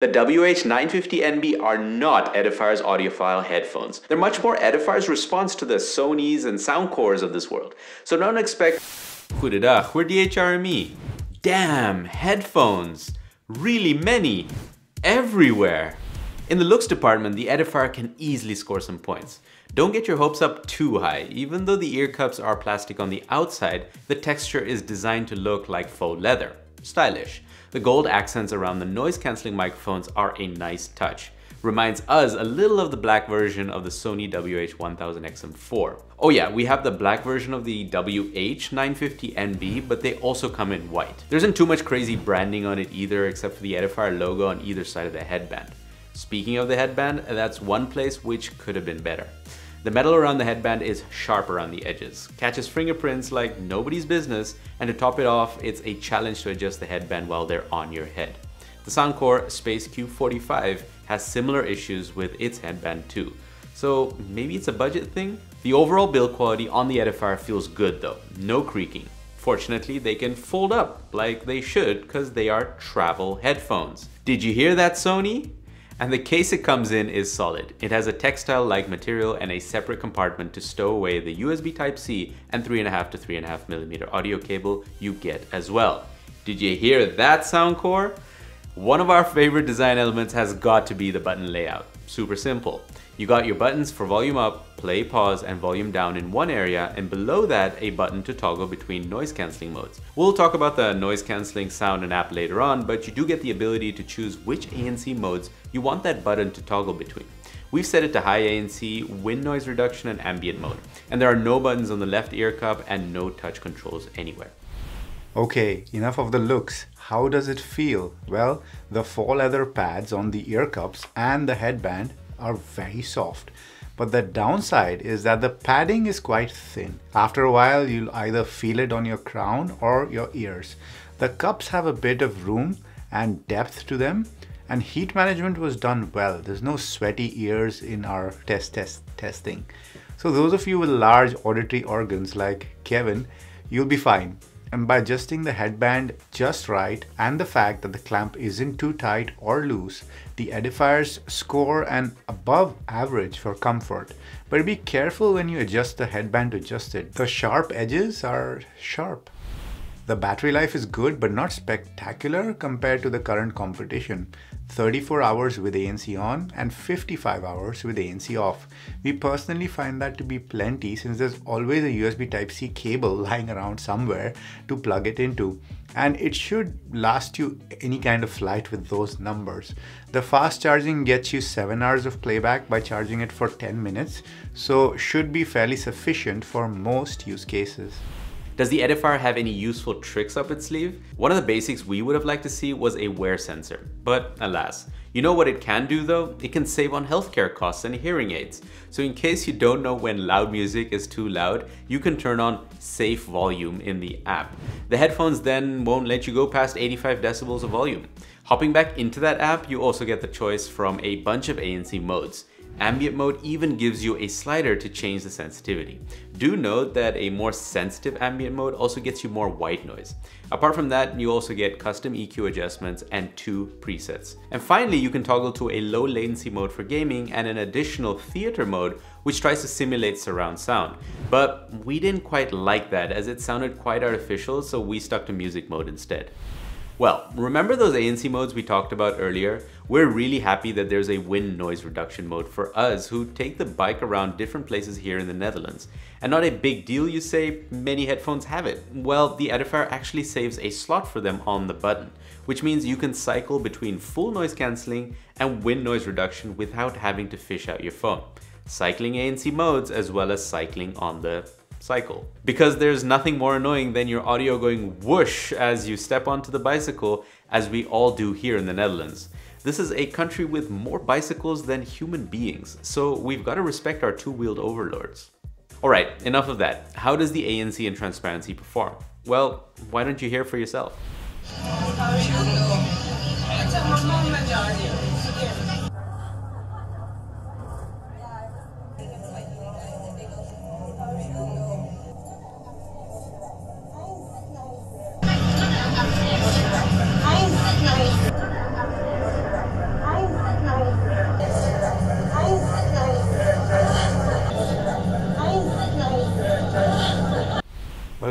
The WH950NB are not Edifier's audiophile headphones. They're much more Edifier's response to the Sonys and Soundcores of this world. So don't expect, Kurida, we're DHRME. Damn, headphones. Really many. Everywhere. In the looks department, the Edifier can easily score some points. Don't get your hopes up too high. Even though the ear cups are plastic on the outside, the texture is designed to look like faux leather. Stylish. The gold accents around the noise-canceling microphones are a nice touch. Reminds us a little of the black version of the Sony WH-1000XM4. Oh yeah, we have the black version of the WH950NB, but they also come in white. There isn't too much crazy branding on it either, except for the Edifier logo on either side of the headband. Speaking of the headband, that's one place which could have been better. The metal around the headband is sharp around the edges, catches fingerprints like nobody's business, and to top it off, it's a challenge to adjust the headband while they're on your head. The Soundcore Space Q45 has similar issues with its headband too, so maybe it's a budget thing? The overall build quality on the Edifier feels good though, no creaking. Fortunately, they can fold up like they should because they are travel headphones. Did you hear that, Sony? And the case it comes in is solid. It has a textile-like material and a separate compartment to stow away the USB Type-C and 3.5 to 3.5 millimeter audio cable you get as well. Did you hear that, Soundcore? One of our favorite design elements has got to be the button layout. Super simple. You got your buttons for volume up, play, pause, and volume down in one area, and below that, a button to toggle between noise cancelling modes. We'll talk about the noise cancelling sound and app later on, but you do get the ability to choose which ANC modes you want that button to toggle between. We've set it to high ANC, wind noise reduction, and ambient mode. And there are no buttons on the left ear cup and no touch controls anywhere. Okay, enough of the looks. How does it feel? Well, the faux leather pads on the ear cups and the headband are very soft. But the downside is that the padding is quite thin. After a while, you'll either feel it on your crown or your ears. The cups have a bit of room and depth to them, and heat management was done well. There's no sweaty ears in our testing. So those of you with large auditory organs like Kevin, you'll be fine. And by adjusting the headband just right and the fact that the clamp isn't too tight or loose, the Edifier's score an above average for comfort. But be careful when you adjust the headband to adjust it. The sharp edges are sharp. The battery life is good but not spectacular compared to the current competition. 34 hours with ANC on and 55 hours with ANC off. We personally find that to be plenty since there's always a USB Type-C cable lying around somewhere to plug it into. And it should last you any kind of flight with those numbers. The fast charging gets you 7 hours of playback by charging it for 10 minutes, so should be fairly sufficient for most use cases. Does the Edifier have any useful tricks up its sleeve? One of the basics we would have liked to see was a wear sensor, but alas. You know what it can do though? It can save on healthcare costs and hearing aids. So in case you don't know when loud music is too loud, you can turn on safe volume in the app. The headphones then won't let you go past 85 decibels of volume. Hopping back into that app, you also get the choice from a bunch of ANC modes. Ambient mode even gives you a slider to change the sensitivity. Do note that a more sensitive ambient mode also gets you more white noise. Apart from that, you also get custom EQ adjustments and 2 presets. And finally, you can toggle to a low latency mode for gaming and an additional theater mode, which tries to simulate surround sound. But we didn't quite like that as it sounded quite artificial, so we stuck to music mode instead. Well, remember those ANC modes we talked about earlier? We're really happy that there's a wind noise reduction mode for us who take the bike around different places here in the Netherlands. And not a big deal, you say, many headphones have it. Well, the Edifier actually saves a slot for them on the button, which means you can cycle between full noise cancelling and wind noise reduction without having to fish out your phone. Cycling ANC modes as well as cycling on the cycle. Because there's nothing more annoying than your audio going whoosh as you step onto the bicycle, as we all do here in the Netherlands. This is a country with more bicycles than human beings, so we've got to respect our two-wheeled overlords. Alright, enough of that. How does the ANC and transparency perform? Well, why don't you hear for yourself?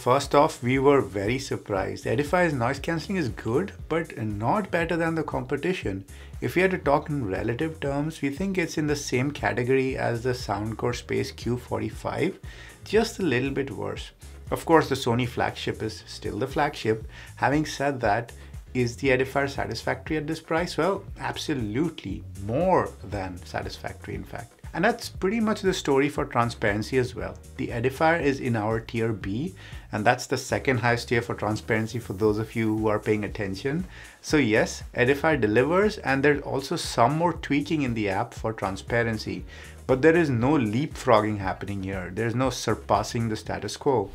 first off, we were very surprised. Edifier's noise cancelling is good, but not better than the competition. If we had to talk in relative terms, we think it's in the same category as the Soundcore Space Q45, just a little bit worse. Of course, the Sony flagship is still the flagship. Having said that, is the Edifier satisfactory at this price? Well, absolutely, more than satisfactory in fact. And that's pretty much the story for transparency as well. The Edifier is in our tier B, and that's the second highest tier for transparency for those of you who are paying attention. So yes, Edifier delivers, and there's also some more tweaking in the app for transparency, but there is no leapfrogging happening here. There's no surpassing the status quo.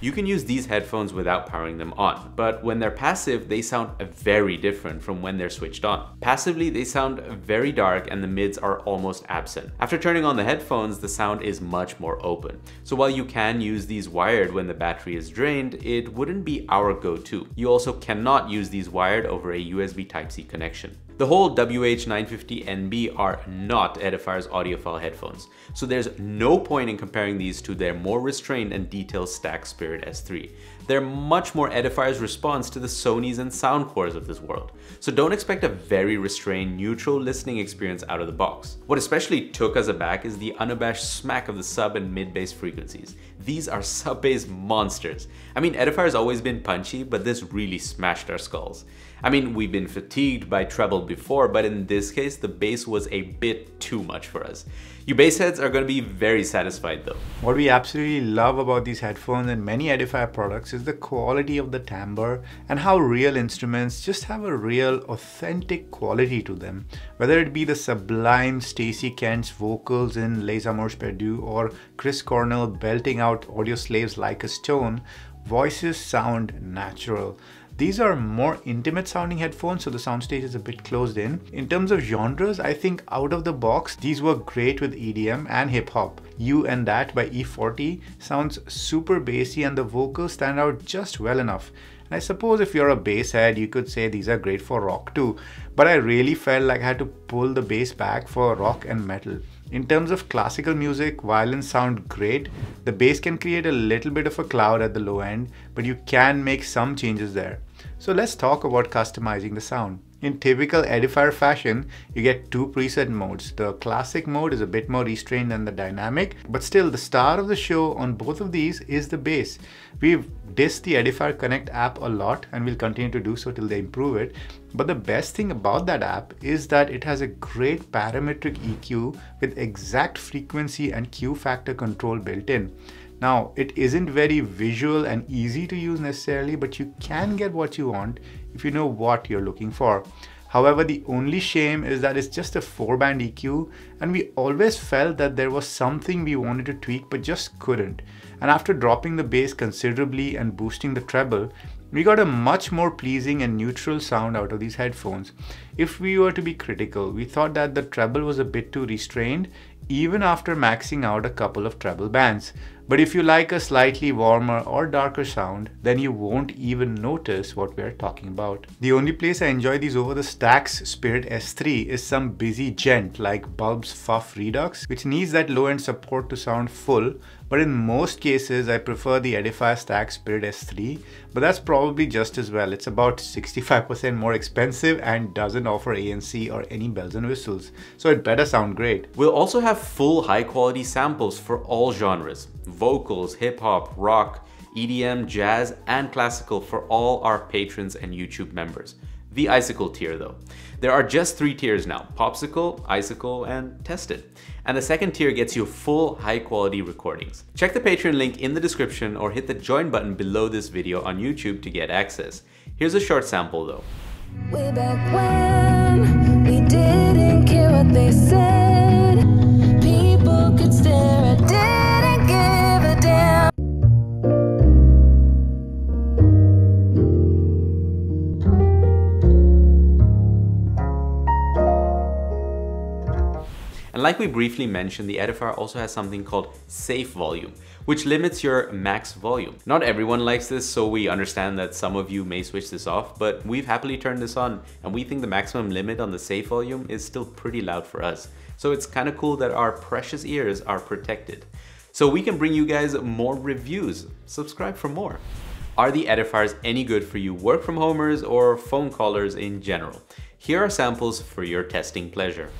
You can use these headphones without powering them on, but when they're passive, they sound very different from when they're switched on. Passively, they sound very dark and the mids are almost absent. After turning on the headphones, the sound is much more open. So while you can use these wired when the battery is drained, it wouldn't be our go-to. You also cannot use these wired over a USB Type-C connection. The whole WH950NB are not Edifier's audiophile headphones, so there's no point in comparing these to their more restrained and detailed Stax Spirit S3. They're much more Edifier's response to the Sonys and Soundcores of this world, so don't expect a very restrained, neutral listening experience out of the box. What especially took us aback is the unabashed smack of the sub and mid-bass frequencies. These are sub-bass monsters. I mean, Edifier's always been punchy, but this really smashed our skulls. I mean, we've been fatigued by treble before, but in this case, the bass was a bit too much for us. You bass heads are going to be very satisfied though. What we absolutely love about these headphones and many Edifier products is the quality of the timbre and how real instruments just have a real authentic quality to them. Whether it be the sublime Stacey Kent's vocals in Les Amours Perdue or Chris Cornell belting out audio slaves like a stone, voices sound natural. These are more intimate sounding headphones, so the soundstage is a bit closed in. In terms of genres, I think out of the box, these work great with EDM and hip hop. You and That by E40 sounds super bassy and the vocals stand out just well enough. And I suppose if you're a bass head, you could say these are great for rock too, but I really felt like I had to pull the bass back for rock and metal. In terms of classical music, violins sound great. The bass can create a little bit of a cloud at the low end, but you can make some changes there. So let's talk about customizing the sound. In typical Edifier fashion, you get two preset modes. The classic mode is a bit more restrained than the dynamic, but still the star of the show on both of these is the bass. We've dissed the Edifier Connect app a lot and we'll continue to do so till they improve it. But the best thing about that app is that it has a great parametric EQ with exact frequency and Q factor control built in. Now, it isn't very visual and easy to use necessarily, but you can get what you want if you know what you're looking for. However, the only shame is that it's just a 4-band EQ, and we always felt that there was something we wanted to tweak but just couldn't. And after dropping the bass considerably and boosting the treble, we got a much more pleasing and neutral sound out of these headphones. If we were to be critical, we thought that the treble was a bit too restrained, even after maxing out a couple of treble bands. But if you like a slightly warmer or darker sound, then you won't even notice what we're talking about. The only place I enjoy these over the Stax Spirit S3 is some busy gent like Bulb's Fuff Redux, which needs that low-end support to sound full, but in most cases I prefer the Edifier Stax Spirit S3, but that's probably just as well. It's about 65% more expensive and doesn't offer ANC or any bells and whistles, so it better sound great. We'll also have full high-quality samples for all genres. Vocals, hip-hop, rock, EDM, jazz, and classical for all our patrons and YouTube members. The Icicle tier though. There are just 3 tiers now: Popsicle, Icicle, and Tested. And the second tier gets you full high-quality recordings. Check the Patreon link in the description or hit the join button below this video on YouTube to get access. Here's a short sample though. Way back when we didn't care what they said, people could stare at death. And like we briefly mentioned, the Edifier also has something called safe volume, which limits your max volume. Not everyone likes this, so we understand that some of you may switch this off, but we've happily turned this on, and we think the maximum limit on the safe volume is still pretty loud for us. So it's kind of cool that our precious ears are protected. so we can bring you guys more reviews. Subscribe for more. Are the Edifiers any good for you work from homers or phone callers in general? Here are samples for your testing pleasure.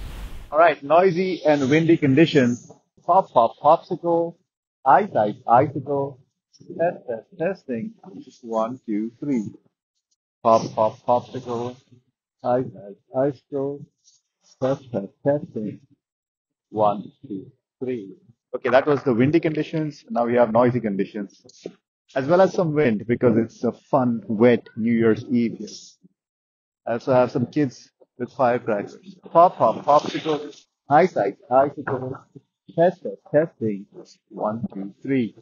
All right, noisy and windy conditions. Pop, pop, popsicle. I-type, icicle. Test, test, testing. 1, 2, 3. Pop, pop, popsicle. I-type, icicle. Test, test, testing. 1, 2, 3. Okay, that was the windy conditions. Now we have noisy conditions, as well as some wind, because it's a fun, wet New Year's Eve here. I also have some kids with firecrackers. Pop, pop, popsicle. Eyesight, icicle. Test, testing. 1, 2, 3.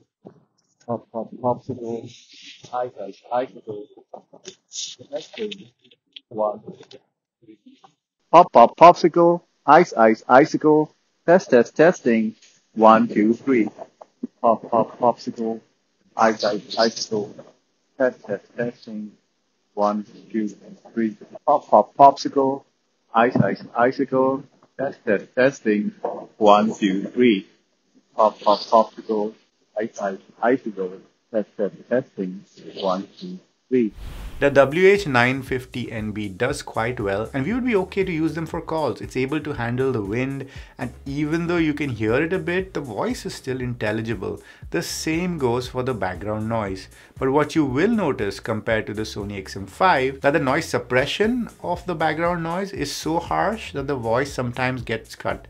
Pop, pop, popsicle. Eyesight, icicle. Testing. 1, 2, 3. Pop, pop, popsicle. Ice, ice, icicle. Test, test, testing. 1, 2, 3. Pop, pop, popsicle. Eyesight, icicle. Test, test, testing. 1, 2, 3. Pop, pop, popsicle. Eyesight, icicle. Test, test, testing. 1, 2, 3. Pop, pop, popsicle. Eyesight, icicle. Test, test, testing. 1, 2, 3. The WH950NB does quite well, and we would be okay to use them for calls. It's able to handle the wind, and even though you can hear it a bit, the voice is still intelligible. The same goes for the background noise. But what you will notice compared to the Sony XM5, that the noise suppression of the background noise is so harsh that the voice sometimes gets cut.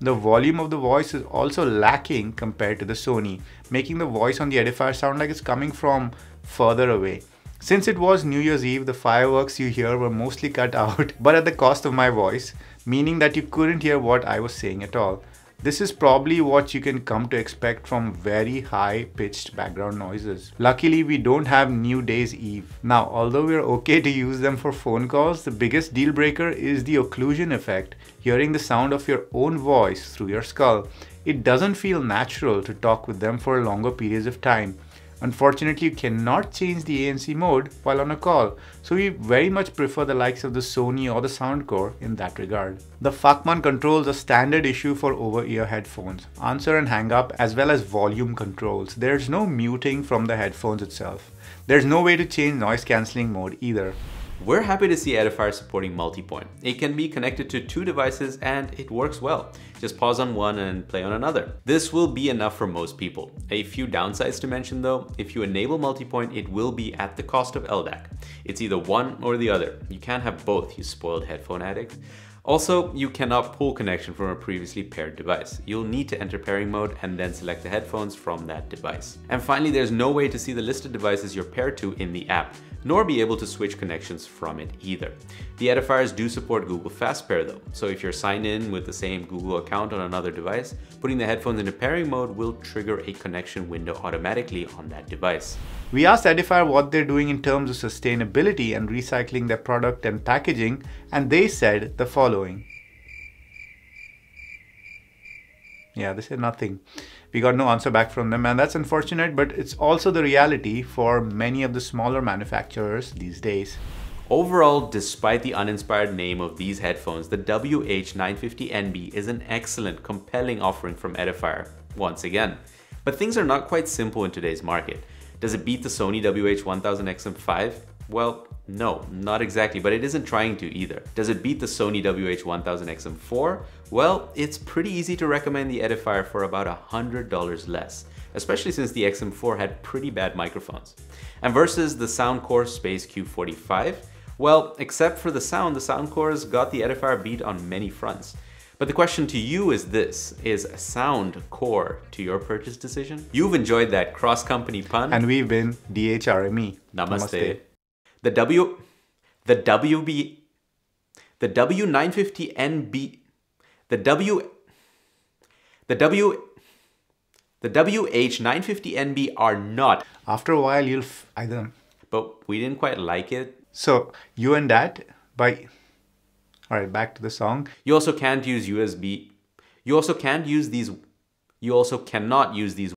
The volume of the voice is also lacking compared to the Sony, making the voice on the Edifier sound like it's coming from further away. Since it was New Year's Eve, the fireworks you hear were mostly cut out, but at the cost of my voice, meaning that you couldn't hear what I was saying at all. This is probably what you can come to expect from very high pitched background noises. Luckily, we don't have New Day's Eve. Now, although we're okay to use them for phone calls, the biggest deal breaker is the occlusion effect, hearing the sound of your own voice through your skull. It doesn't feel natural to talk with them for longer periods of time. Unfortunately, you cannot change the ANC mode while on a call, so we very much prefer the likes of the Sony or the Soundcore in that regard. The Fuckman controls are standard issue for over-ear headphones, answer and hang up, as well as volume controls. There's no muting from the headphones itself. There's no way to change noise cancelling mode either. We're happy to see Edifier supporting multi-point. It can be connected to 2 devices and it works well. Just pause on one and play on another. This will be enough for most people. A few downsides to mention though. If you enable multi-point, it will be at the cost of LDAC. It's either one or the other. You can't have both, you spoiled headphone addict. Also, you cannot pull connection from a previously paired device. You'll need to enter pairing mode and then select the headphones from that device. And finally, there's no way to see the listed devices you're paired to in the app, nor be able to switch connections from it either. The Edifiers do support Google Fastpair though, so if you're signed in with the same Google account on another device, putting the headphones into pairing mode will trigger a connection window automatically on that device. We asked Edifier what they're doing in terms of sustainability and recycling their product and packaging, and they said the following. Yeah, they said nothing. We got no answer back from them, and that's unfortunate, but it's also the reality for many of the smaller manufacturers these days. Overall, despite the uninspired name of these headphones, the WH950NB is an excellent, compelling offering from Edifier, once again. But things are not quite simple in today's market. Does it beat the Sony WH1000XM5? Well, no, not exactly, but it isn't trying to either. Does it beat the Sony WH1000XM4? Well, it's pretty easy to recommend the Edifier for about $100 less, especially since the XM4 had pretty bad microphones. And versus the Soundcore Space Q45? Well, except for the sound, the Soundcore's got the Edifier beat on many fronts. But the question to you is this, is sound core to your purchase decision? You've enjoyed that cross-company pun. And we've been DHRME. Namaste. The WH950NB are not. After a while, you'll I don't know. But we didn't quite like it. So you and that by. All right, back to the song. You also cannot use these